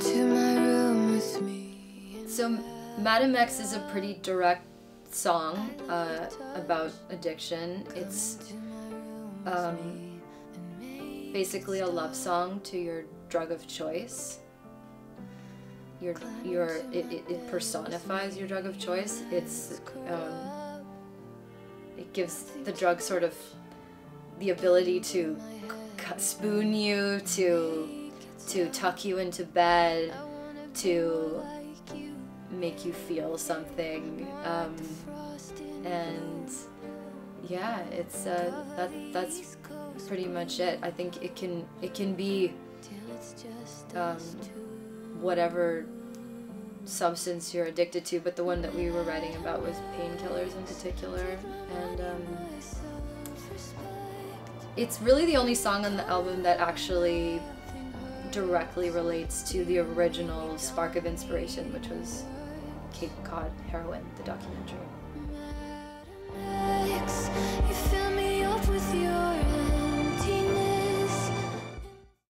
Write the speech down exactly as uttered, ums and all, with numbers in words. into my room with me. So Madame X is a pretty direct song uh, about addiction. It's um, basically a love song to your drug of choice. Your, your, it, it, it personifies your drug of choice. It's, um, it gives the drug sort of the ability to spoon you, to, to tuck you into bed, to make you feel something, um, and yeah, it's uh, that, that's pretty much it. I think it can it can be. Um, whatever substance you're addicted to, but the one that we were writing about was painkillers in particular. And um, it's really the only song on the album that actually directly relates to the original Spark of Inspiration, which was Cape Cod Heroin, the documentary.